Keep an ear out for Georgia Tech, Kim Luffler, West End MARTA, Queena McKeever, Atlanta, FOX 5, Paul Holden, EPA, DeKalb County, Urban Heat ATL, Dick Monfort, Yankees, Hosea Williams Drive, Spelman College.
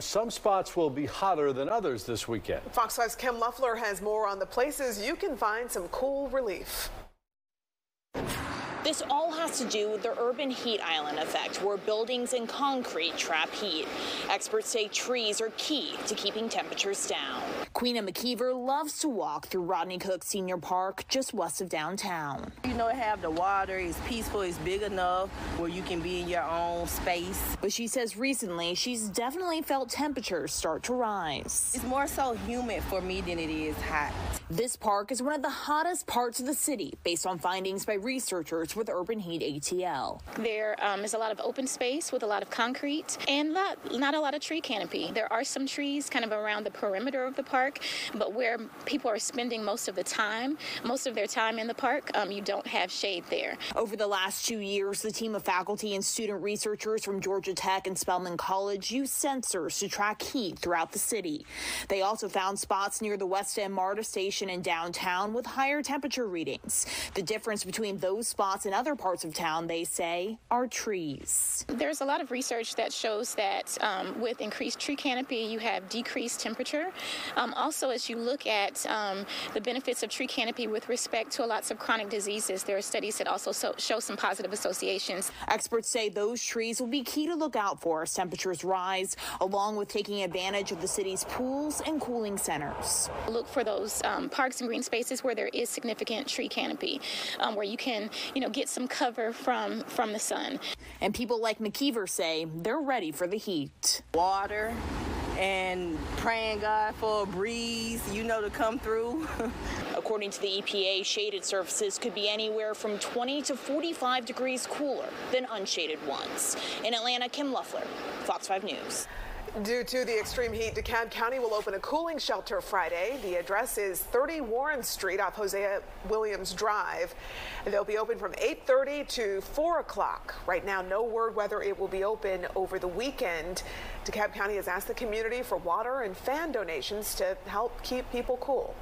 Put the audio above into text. Some spots will be hotter than others this weekend. Fox 5's Kim Luffler has more on the places you can find some cool relief. This all has to do with the urban heat island effect, where buildings and concrete trap heat. Experts say trees are key to keeping temperatures down. Queena McKeever loves to walk through Rodney Cook Senior Park, just west of downtown. You know, it have the water, it's peaceful, it's big enough where you can be in your own space. But she says recently she's definitely felt temperatures start to rise. It's more so humid for me than it is hot. This park is one of the hottest parts of the city, based on findings by researchers with Urban Heat ATL. There is a lot of open space with a lot of concrete and not a lot of tree canopy. There are some trees kind of around the perimeter of the park, but where people are spending most of their time in the park, you don't have shade there. Over the last 2 years, the team of faculty and student researchers from Georgia Tech and Spelman College used sensors to track heat throughout the city. They also found spots near the West End MARTA station in downtown with higher temperature readings. The difference between those spots in other parts of town, they say, are trees. There's a lot of research that shows that with increased tree canopy, you have decreased temperature. Also, as you look at the benefits of tree canopy with respect to lots of chronic diseases, there are studies that also show some positive associations. Experts say those trees will be key to look out for as temperatures rise, along with taking advantage of the city's pools and cooling centers. Look for those parks and green spaces where there is significant tree canopy, where you can, get some cover from the sun. And people like McKeever say they're ready for the heat. Water and praying God for a breeze, to come through. According to the EPA, shaded surfaces could be anywhere from 20 to 45 degrees cooler than unshaded ones. In Atlanta, Kim Luffler, Fox 5 News. Due to the extreme heat, DeKalb County will open a cooling shelter Friday. The address is 30 Warren Street off Hosea Williams Drive. They'll be open from 8:30 to 4 o'clock. Right now, no word whether it will be open over the weekend. DeKalb County has asked the community for water and fan donations to help keep people cool.